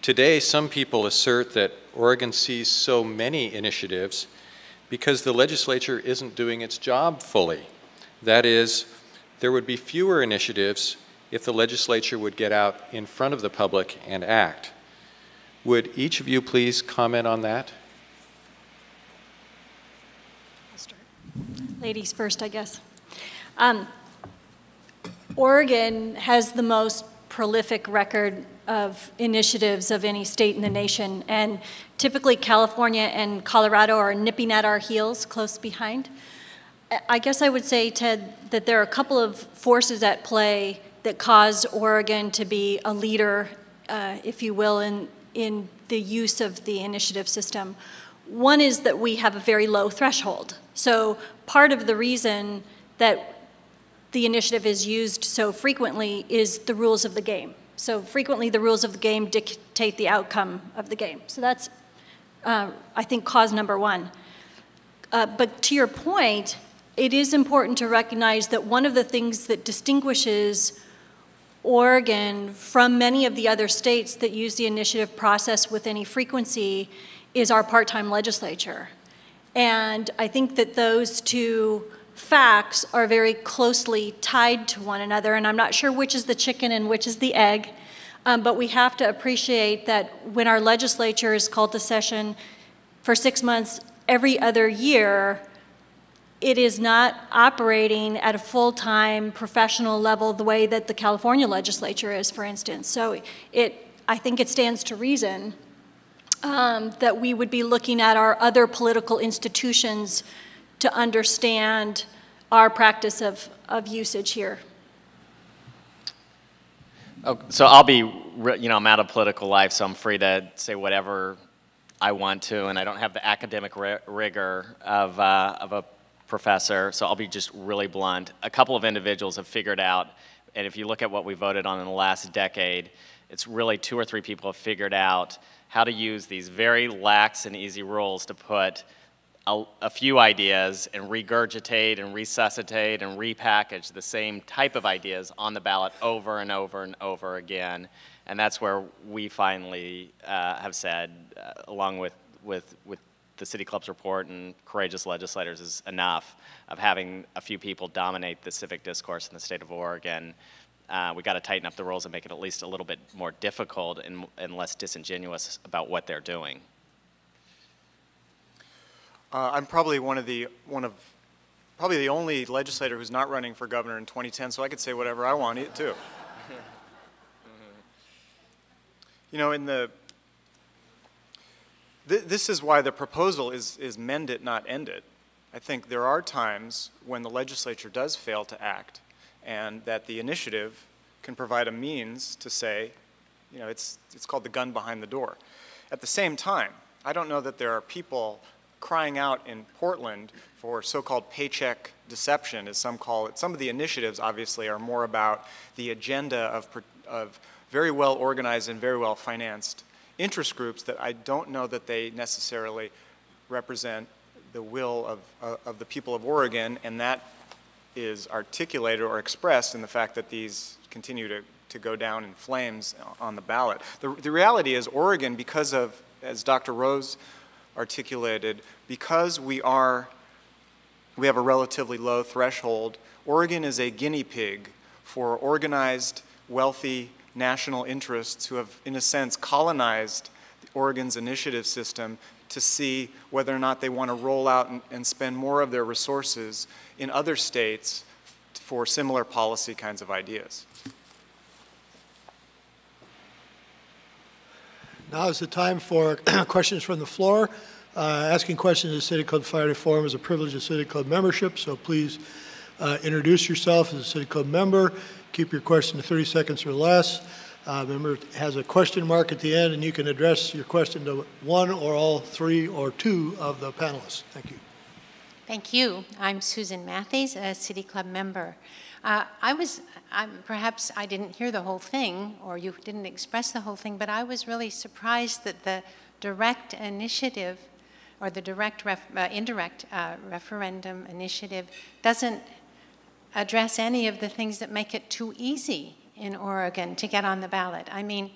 Today, some people assert that Oregon sees so many initiatives because the legislature isn't doing its job fully. That is, there would be fewer initiatives if the legislature would get out in front of the public and act. Would each of you please comment on that? I'll start. Ladies first, I guess. Um, Oregon has the most prolific record of initiatives of any state in the nation, and typically California and Colorado are nipping at our heels close behind. I guess I would say, Ted, that there are a couple of forces at play that cause Oregon to be a leader, uh, if you will, in, in the use of the initiative system. One is that we have a very low threshold. So part of the reason that the initiative is used so frequently is the rules of the game. So frequently the rules of the game dictate the outcome of the game. So that's uh, I think, cause number one. Uh, but to your point, it is important to recognize that one of the things that distinguishes Oregon from many of the other states that use the initiative process with any frequency is our part-time legislature. And I think that those two facts are very closely tied to one another, and I'm not sure which is the chicken and which is the egg, um, but we have to appreciate that when our legislature is called to session for six months every other year, it is not operating at a full-time professional level the way that the California legislature is, for instance. So it, I think it stands to reason um, that we would be looking at our other political institutions to understand our practice of, of usage here. Oh, so I'll be, you know, I'm out of political life, so I'm free to say whatever I want to, and I don't have the academic rigor of, uh, of a professor, so I'll be just really blunt. A couple of individuals have figured out, and if you look at what we voted on in the last decade, it's really two or three people have figured out how to use these very lax and easy rules to put a, a few ideas and regurgitate and resuscitate and repackage the same type of ideas on the ballot over and over and over again. And that's where we finally uh, have said, uh, along with, with, with the City Club's report and courageous legislators, is enough of having a few people dominate the civic discourse in the state of Oregon. Uh, we got to tighten up the rules and make it at least a little bit more difficult and, and less disingenuous about what they're doing. Uh, I'm probably one of the one of probably the only legislator who's not running for governor in twenty ten, so I could say whatever I want it too. You know, in the this is why the proposal is, is mend it, not end it. I think there are times when the legislature does fail to act, and that the initiative can provide a means to say, you know, it's, it's called the gun behind the door. At the same time, I don't know that there are people crying out in Portland for so-called paycheck deception, as some call it. Some of the initiatives, obviously, are more about the agenda of, of very well-organized and very well-financed interest groups that I don't know that they necessarily represent the will of, uh, of the people of Oregon, and that is articulated or expressed in the fact that these continue to, to go down in flames on the ballot. The, the reality is Oregon, because of, as Doctor Rose articulated, because we are, we have a relatively low threshold, Oregon is a guinea pig for organized, wealthy national interests who have, in a sense, colonized Oregon's initiative system to see whether or not they want to roll out and, and spend more of their resources in other states for similar policy kinds of ideas. Now is the time for questions from the floor. Uh, asking questions at City Club Friday Forum is a privilege of City Club membership, so please uh, introduce yourself as a City Club member. Keep your question to thirty seconds or less. Uh, remember, it has a question mark at the end, and you can address your question to one or all three or two of the panelists. Thank you. Thank you. I'm Susan Matthews, a City Club member. Uh, I was, I'm, perhaps I didn't hear the whole thing, or you didn't express the whole thing, but I was really surprised that the direct initiative, or the direct ref, uh, indirect uh, referendum initiative doesn't address any of the things that make it too easy in Oregon to get on the ballot. I mean,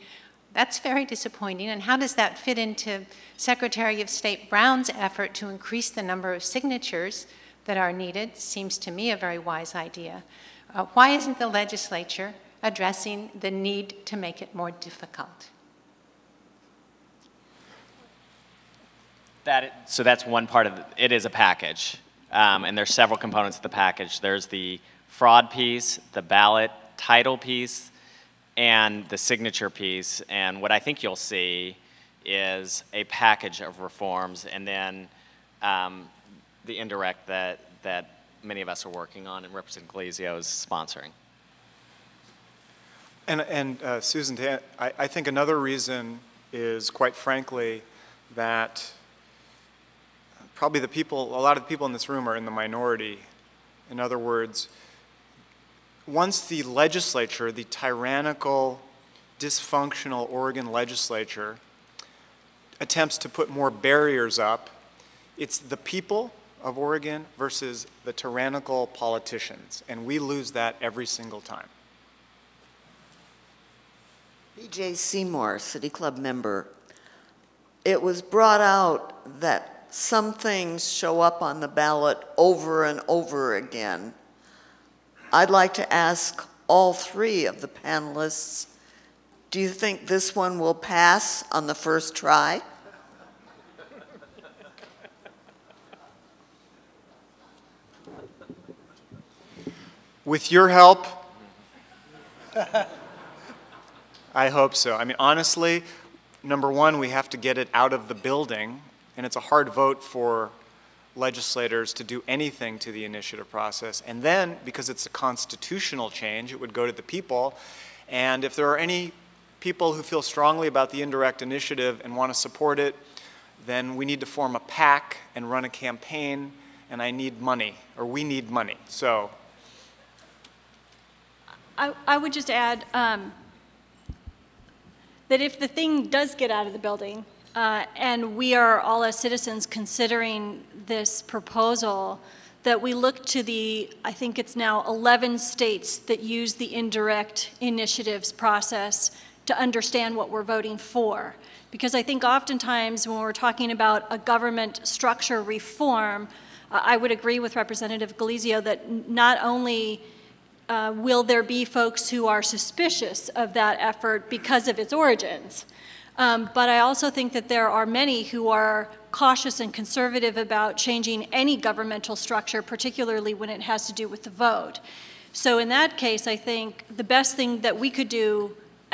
that's very disappointing. And how does that fit into Secretary of State Brown's effort to increase the number of signatures that are needed? Seems to me a very wise idea. Uh, why isn't the legislature addressing the need to make it more difficult? That, so that's one part of it. It is a package. Um, and there's several components of the package. There's the fraud piece, the ballot title piece, and the signature piece. And what I think you'll see is a package of reforms, and then um, the indirect that, that many of us are working on and Representative Galizio is sponsoring. And, and uh, Susan, I, I think another reason is, quite frankly, that probably the people, a lot of the people in this room are in the minority. In other words, once the legislature, the tyrannical, dysfunctional Oregon legislature attempts to put more barriers up, it's the people of Oregon versus the tyrannical politicians, and we lose that every single time. B J Seymour, City Club member. It was brought out that some things show up on the ballot over and over again. I'd like to ask all three of the panelists, do you think this one will pass on the first try? With your help, I hope so. I mean, honestly, number one, we have to get it out of the building, and it's a hard vote for legislators to do anything to the initiative process. And then, because it's a constitutional change, it would go to the people. And if there are any people who feel strongly about the indirect initiative and want to support it, then we need to form a PAC and run a campaign, and I need money, or we need money. So I, I would just add um, that if the thing does get out of the building, uh, and we are all as citizens considering this proposal, that we look to the, I think it's now eleven states that use the indirect initiatives process to understand what we're voting for. Because I think oftentimes when we're talking about a government structure reform, uh, I would agree with Representative Galizio that not only Uh, will there be folks who are suspicious of that effort because of its origins? Um, but I also think that there are many who are cautious and conservative about changing any governmental structure, particularly when it has to do with the vote. So in that case, I think the best thing that we could do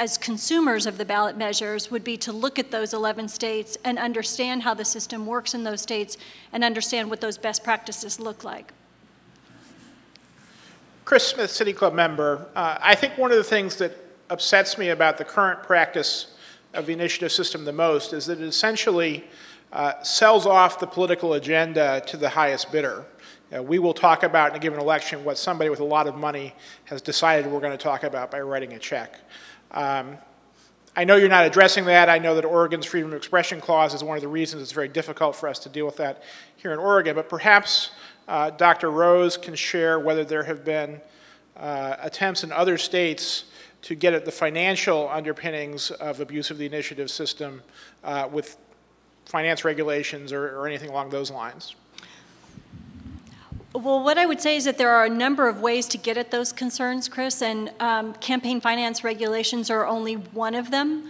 as consumers of the ballot measures would be to look at those eleven states and understand how the system works in those states and understand what those best practices look like. Chris Smith, City Club member. Uh, I think one of the things that upsets me about the current practice of the initiative system the most is that it essentially uh, sells off the political agenda to the highest bidder. Uh, we will talk about in a given election what somebody with a lot of money has decided we're going to talk about by writing a check. Um, I know you're not addressing that. I know that Oregon's Freedom of Expression Clause is one of the reasons it's very difficult for us to deal with that here in Oregon, but perhaps Uh, Doctor Rose can share whether there have been uh, attempts in other states to get at the financial underpinnings of abuse of the initiative system uh, with finance regulations or, or anything along those lines. Well, what I would say is that there are a number of ways to get at those concerns, Chris, and um, campaign finance regulations are only one of them. Uh,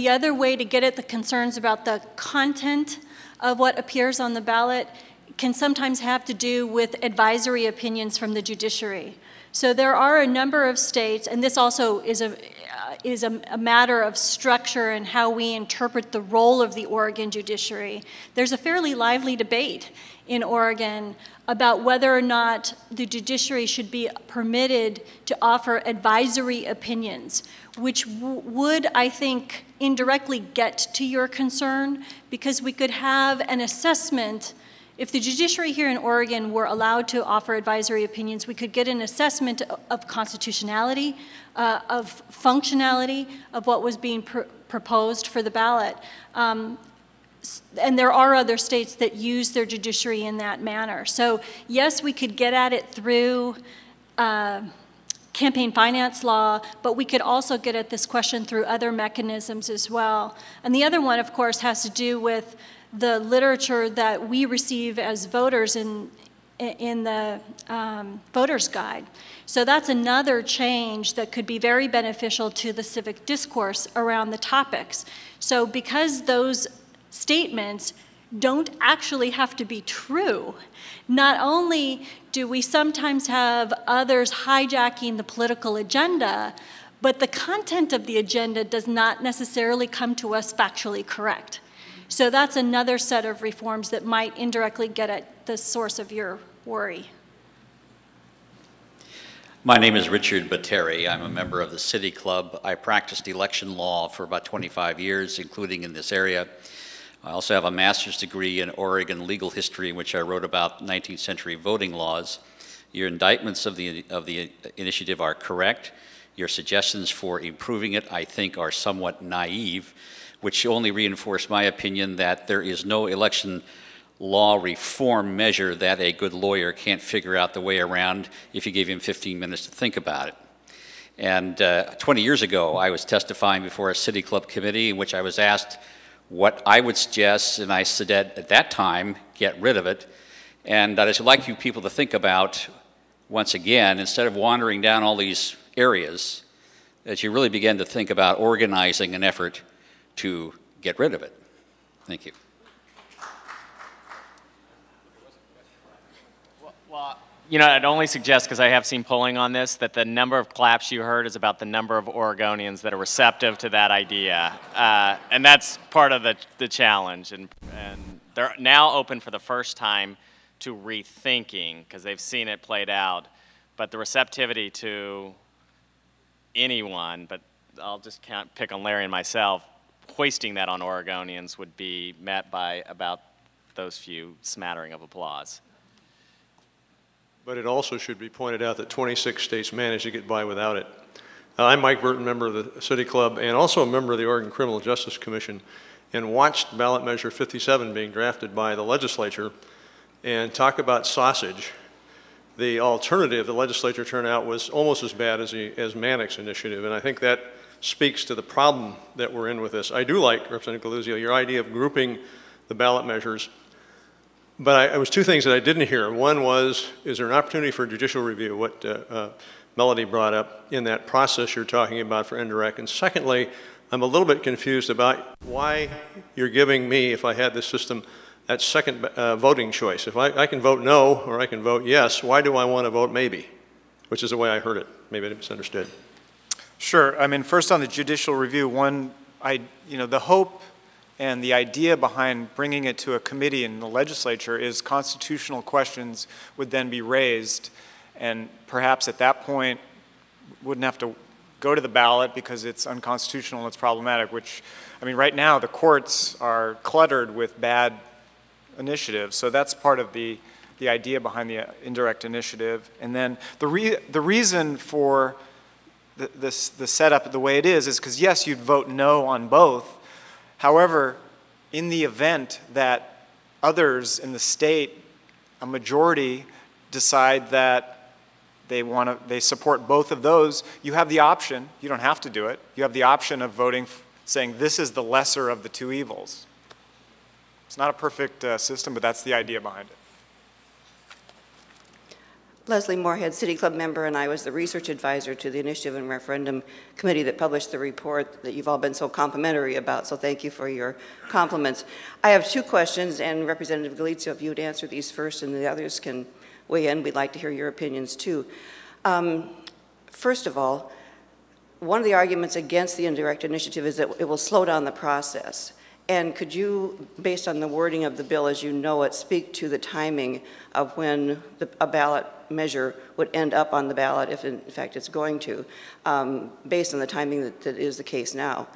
the other way to get at the concerns about the content of what appears on the ballot can sometimes have to do with advisory opinions from the judiciary. So there are a number of states, and this also is a, uh, is a, a matter of structure and how we interpret the role of the Oregon judiciary. There's a fairly lively debate in Oregon about whether or not the judiciary should be permitted to offer advisory opinions, which w- would, I think, indirectly get to your concern, because we could have an assessment. If the judiciary here in Oregon were allowed to offer advisory opinions, we could get an assessment of constitutionality, uh, of functionality, of what was being pr proposed for the ballot. Um, and there are other states that use their judiciary in that manner. So yes, we could get at it through uh, campaign finance law, but we could also get at this question through other mechanisms as well. And the other one, of course, has to do with the literature that we receive as voters in, in the um, voter's guide. So that's another change that could be very beneficial to the civic discourse around the topics. So because those statements don't actually have to be true, not only do we sometimes have others hijacking the political agenda, but the content of the agenda does not necessarily come to us factually correct. So that's another set of reforms that might indirectly get at the source of your worry. My name is Richard Bateri. I'm a member of the City Club. I practiced election law for about twenty-five years, including in this area. I also have a master's degree in Oregon legal history, in which I wrote about nineteenth century voting laws. Your indictments of the, of the initiative are correct. Your suggestions for improving it, I think, are somewhat naive. which only reinforced my opinion that there is no election law reform measure that a good lawyer can't figure out the way around if you gave him fifteen minutes to think about it. And uh, twenty years ago, I was testifying before a city club committee in which I was asked what I would suggest, and I said at that time, get rid of it. And I'd like you people to think about, once again, instead of wandering down all these areas, that you really begin to think about organizing an effort to get rid of it. Thank you. Well, you know, I'd only suggest, because I have seen polling on this, that the number of claps you heard is about the number of Oregonians that are receptive to that idea. Uh, and that's part of the, the challenge. And, and they're now open for the first time to rethinking, because they've seen it played out. But the receptivity to anyone, but I'll just count, pick on Larry and myself, hoisting that on Oregonians would be met by about those few smattering of applause. But it also should be pointed out that twenty-six states managed to get by without it. Uh, I'm Mike Burton, member of the City Club, and also a member of the Oregon Criminal Justice Commission, and watched ballot measure fifty-seven being drafted by the legislature, and talk about sausage. The alternative, the legislature turnout, was almost as bad as, the, as Mannix's initiative, and I think that speaks to the problem that we're in with this. I do like, Representative Galizio, your idea of grouping the ballot measures. But I, it was two things that I didn't hear. One was, is there an opportunity for judicial review, what uh, uh, Melody brought up, in that process you're talking about for indirect? And secondly, I'm a little bit confused about why you're giving me, if I had this system, that second uh, voting choice. If I, I can vote no or I can vote yes, why do I want to vote maybe? Which is the way I heard it. Maybe I misunderstood. Sure. I mean, first on the judicial review, one, I, you know, the hope and the idea behind bringing it to a committee in the legislature is constitutional questions would then be raised, and perhaps at that point wouldn't have to go to the ballot because it's unconstitutional and it's problematic, which, I mean, right now the courts are cluttered with bad initiatives. So that's part of the, the idea behind the indirect initiative. And then the, re the reason for the, this, the setup the way it is is because, yes, you'd vote no on both. However, in the event that others in the state, a majority, decide that they want to, they support both of those, you have the option, you don't have to do it, you have the option of voting, saying this is the lesser of the two evils. It's not a perfect uh, system, but that's the idea behind it. Leslie Moorhead, City Club member, and I was the research advisor to the Initiative and Referendum Committee that published the report that you've all been so complimentary about, so thank you for your compliments. I have two questions, and Representative Galizio, if you would answer these first and the others can weigh in, we'd like to hear your opinions too. Um, first of all, one of the arguments against the indirect initiative is that it will slow down the process. And could you, based on the wording of the bill as you know it, speak to the timing of when the, a ballot measure would end up on the ballot, if in fact it's going to, um, based on the timing that, that is the case now?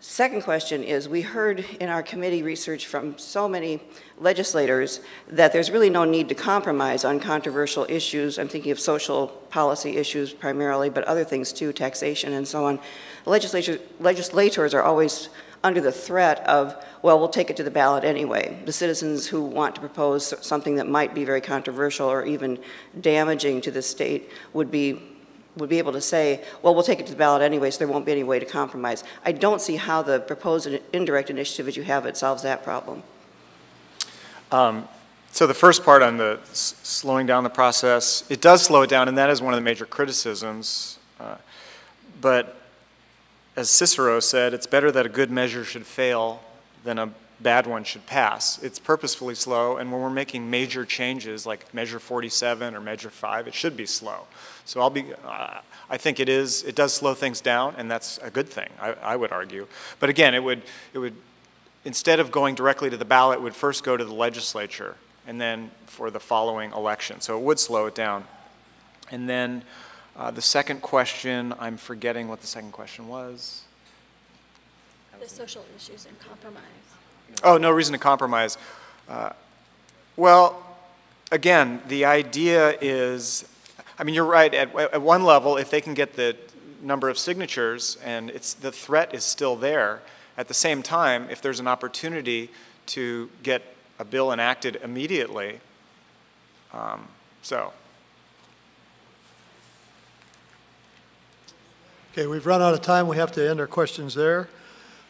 Second question is, we heard in our committee research from so many legislators that there's really no need to compromise on controversial issues. I'm thinking of social policy issues primarily, but other things too, taxation and so on. The legislature, legislators are always under the threat of, well, we'll take it to the ballot anyway. The citizens who want to propose something that might be very controversial or even damaging to the state would be, would be able to say, well, we'll take it to the ballot anyway, so there won't be any way to compromise. I don't see how the proposed indirect initiative as you have it solves that problem. Um, so the first part on the s slowing down the process, it does slow it down, and that is one of the major criticisms. Uh, but as Cicero said, it's better that a good measure should fail than a bad one should pass. It's purposefully slow, and when we're making major changes like measure forty-seven or measure five, it should be slow. So I'll be, uh, I think it is, it does slow things down, and that's a good thing, I, I would argue. But again, it would, it would, instead of going directly to the ballot, it would first go to the legislature and then for the following election. So it would slow it down. And then, Uh, the second question, I'm forgetting what the second question was. The social issues and compromise. Oh, no reason to compromise. Uh, well, again, the idea is, I mean, you're right, at, at one level, if they can get the number of signatures and it's, the threat is still there, At the same time, if there's an opportunity to get a bill enacted immediately, um, so. Okay, we've run out of time. We have to end our questions there.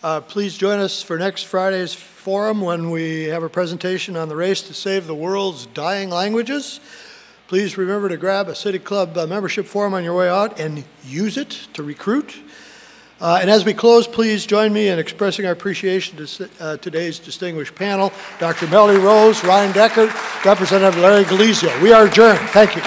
Uh, please join us for next Friday's forum when we have a presentation on the race to save the world's dying languages. Please remember to grab a City Club uh, membership form on your way out and use it to recruit. Uh, and as we close, please join me in expressing our appreciation to uh, today's distinguished panel, Doctor Melody Rose, Ryan Deckert, Representative Larry Galizio. We are adjourned. Thank you.